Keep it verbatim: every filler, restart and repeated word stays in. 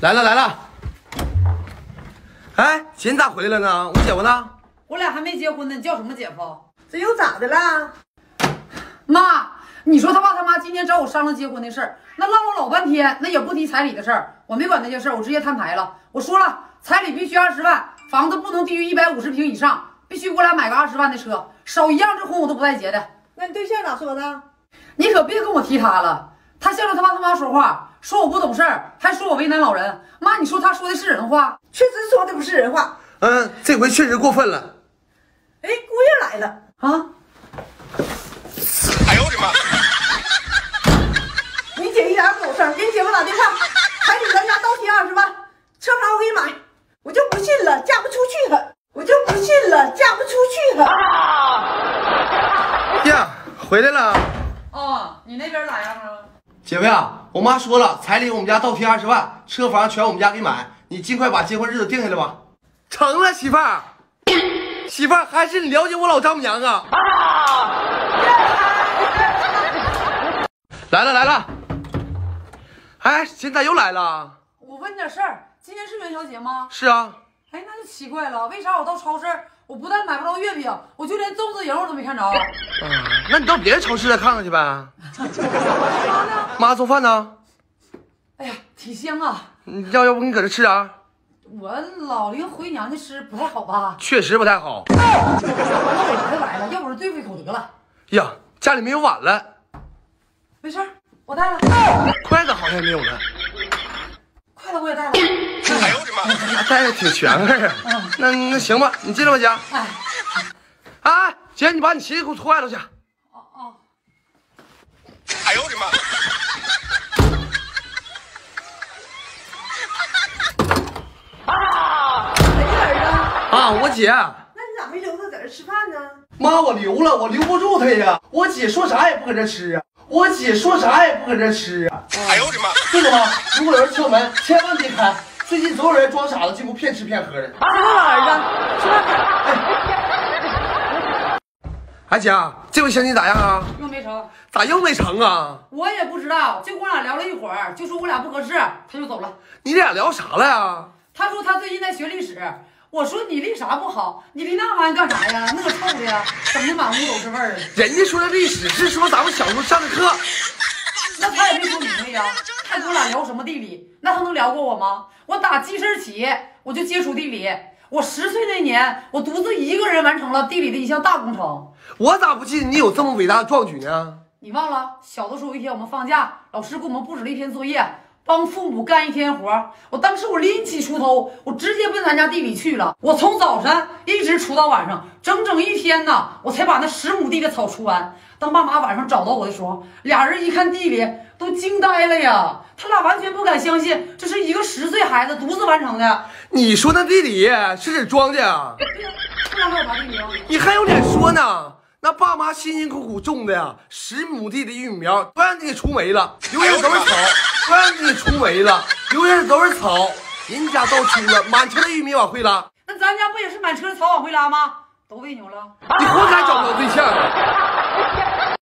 来了来了！哎，姐你咋回来呢？我姐夫呢？我俩还没结婚呢，你叫什么姐夫？这又咋的啦？妈，你说他爸他妈今天找我商量结婚的事儿，那唠了老半天，那也不提彩礼的事儿。我没管那些事儿，我直接摊牌了。我说了，彩礼必须二十万，房子不能低于一百五十平以上，必须给我俩买个二十万的车，少一样这婚我都不带结的。那你对象咋说的？你可别跟我提他了，他向着他爸他妈说话。 说我不懂事儿，还说我为难老人。妈，你说他说的是人话？确实说的不是人话。嗯，这回确实过分了。哎，姑爷来了啊！哎呦我的妈！你姐一点不懂事儿，给你姐夫打电话，彩礼咱家倒贴二十万，车牌我给你买。我就不信了，嫁不出去了。我就不信了，嫁不出去了。啊、呀，回来了。哦，你那边咋样啊？ 姐妹啊，我妈说了，彩礼我们家倒贴二十万，车房全我们家给买，你尽快把结婚日子定下来吧。成了，媳妇儿，媳妇儿还是你了解我老丈母娘啊。啊来了来了，哎，姐咋又来了？我问你点事儿，今天是元宵节吗？是啊。哎，那就奇怪了，为啥我到超市，我不但买不着月饼，我就连粽子营我都没看着。啊、嗯，那你到别的超市再看看去呗。妈做饭呢，哎呀，挺香啊！你要要不你搁这吃点、啊、我老临回娘家吃不太好吧？确实不太好。那我别来了，要不然对付一口得了。呀，家里没有碗了。没事，我带了。筷子好像也没有了。筷子我也带了。哎呦我的妈！带的挺全乎呀。那那行吧，你进来吧，姐。哎，哎，姐，你把你鞋给我脱外头去。哦哦。哎呦我的妈！ 啊，我姐，那你咋没留他在这吃饭呢？妈，我留了，我留不住他呀。我姐说啥也不搁这吃啊，我姐说啥也不搁这吃啊。哎呦我的妈！对了妈，如果有人敲门，千万别开。最近总有人装傻子进屋骗吃骗喝的。啊，儿子，吃饭去。哎姐，这回相亲咋样啊？又没成。咋又没成啊？我也不知道，就我俩聊了一会儿，就说我俩不合适，他就走了。你俩聊啥了呀？他说他最近在学历史。 我说你历啥不好？你历那玩意干啥呀？那个臭的呀，整的满屋都是味儿。人家说的历史是说咱们小时候上的课，那他也没说明白呀。他跟我俩聊什么地理？那他能聊过我吗？我打记事起我就接触地理。我十岁那年，我独自一个人完成了地理的一项大工程。我咋不记得你有这么伟大的壮举呢？你忘了小的时候一天我们放假，老师给我们布置了一篇作业。 帮父母干一天活，我当时我拎起锄头，我直接奔咱家地里去了。我从早晨一直锄到晚上，整整一天呢，我才把那十亩地的草锄完。当爸妈晚上找到我的时候，俩人一看地里都惊呆了呀，他俩完全不敢相信，这是一个十岁孩子独自完成的。你说那地里是指庄稼啊？对呀，不然还有啥地里啊？你还有脸说呢？ 那爸妈辛辛苦苦种的呀，十亩地的玉米苗都让你给除没了，留下都是草，都让你给除没了，留下都是草。人家倒出了满车的玉米往回拉，那咱家不也是满车的草往回拉吗？都喂牛了，你活该找不着对象。